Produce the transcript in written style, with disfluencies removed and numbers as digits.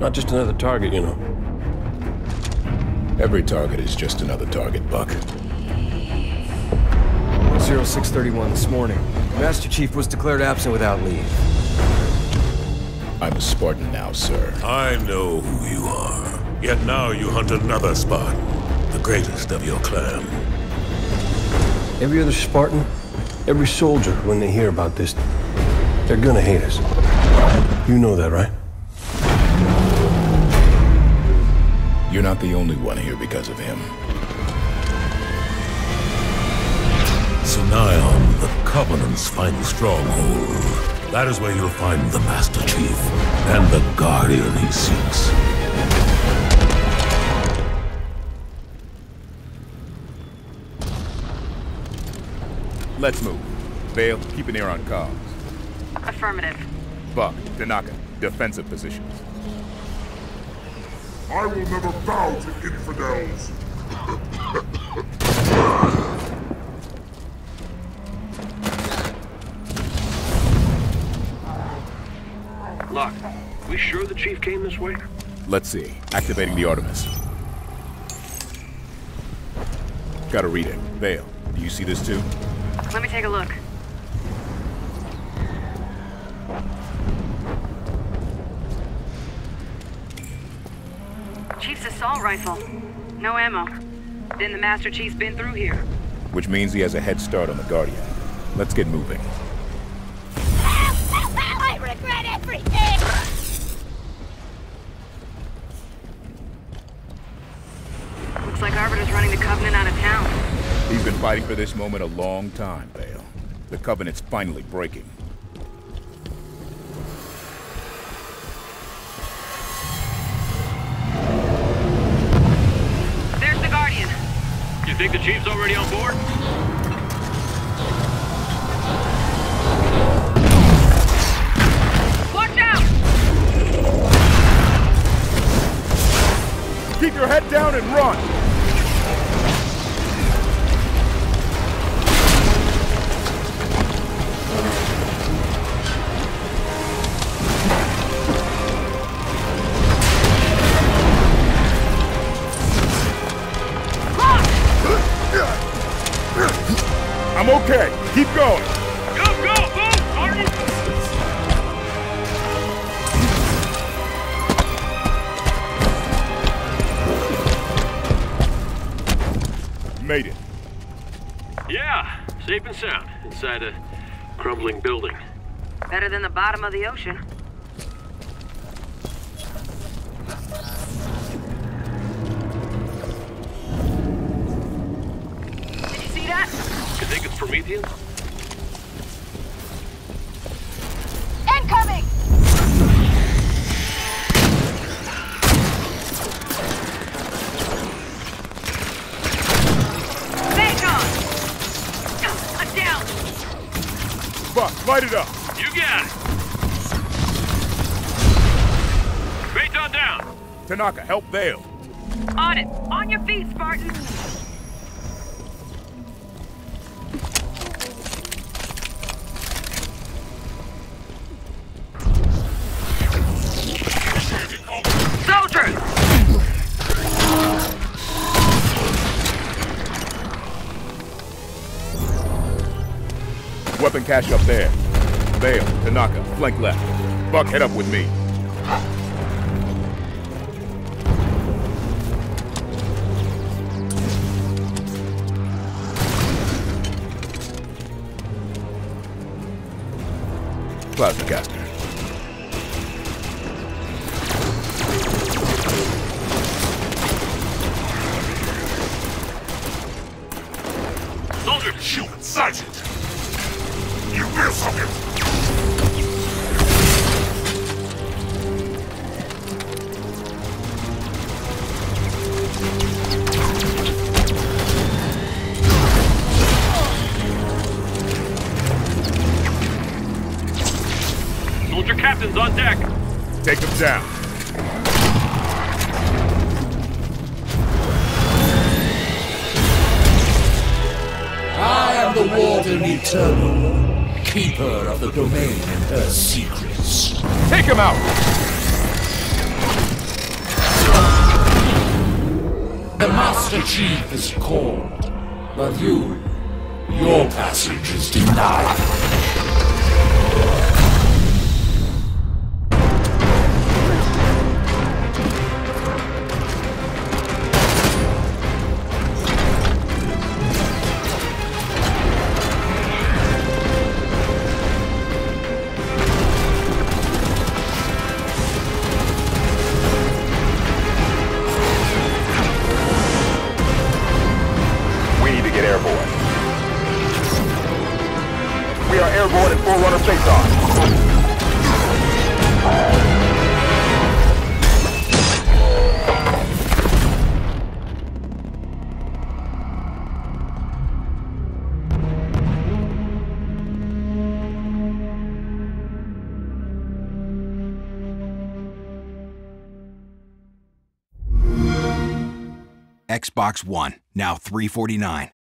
Not just another target, you know. Every target is just another target, Buck. 0631 this morning. Master Chief was declared absent without leave. I'm a Spartan now, sir. I know who you are. Yet now you hunt another Spartan, the greatest of your clan. Every other Spartan, every soldier, when they hear about this, they're gonna hate us. You know that, right? You're not the only one here because of him. Sonion, the Covenant's final stronghold. That is where you'll find the Master Chief and the Guardian he seeks. Let's move. Vale, keep an ear on comms. Affirmative. Buck, Tanaka, defensive positions. I will never bow to infidels. Locke, we sure the Chief came this way? Let's see. Activating the Artemis. Gotta read it. Vale, do you see this too? Let me take a look. Chief's assault rifle. No ammo. Then the Master Chief's been through here. Which means he has a head start on the Guardian. Let's get moving. I regret everything! Looks like Arbiter's running the Covenant out of town. He's been fighting for this moment a long time, Vale. The Covenant's finally breaking. Think the Chief's already on board? Watch out! Keep your head down and run! I'm okay. Keep going. Go, go, go, Martin! Made it. Yeah, safe and sound inside a crumbling building. Better than the bottom of the ocean. Prometheus? Incoming! Vacon! I'm down! Buck, light it up! You got it! Vacon down! Tanaka, help Vale! On it! On your feet, Spartan! Weapon cache up there. Vale, Tanaka, flank left. Buck, head up with me. Plasma caster. Soldier, shoot, Sergeant! You will something! Soldier captain's on deck! Take him down. I am the Warden Eternal. Keeper of the domain and her secrets. Take him out! The Master Chief is called, but your passage is denied. Xbox One, now $349.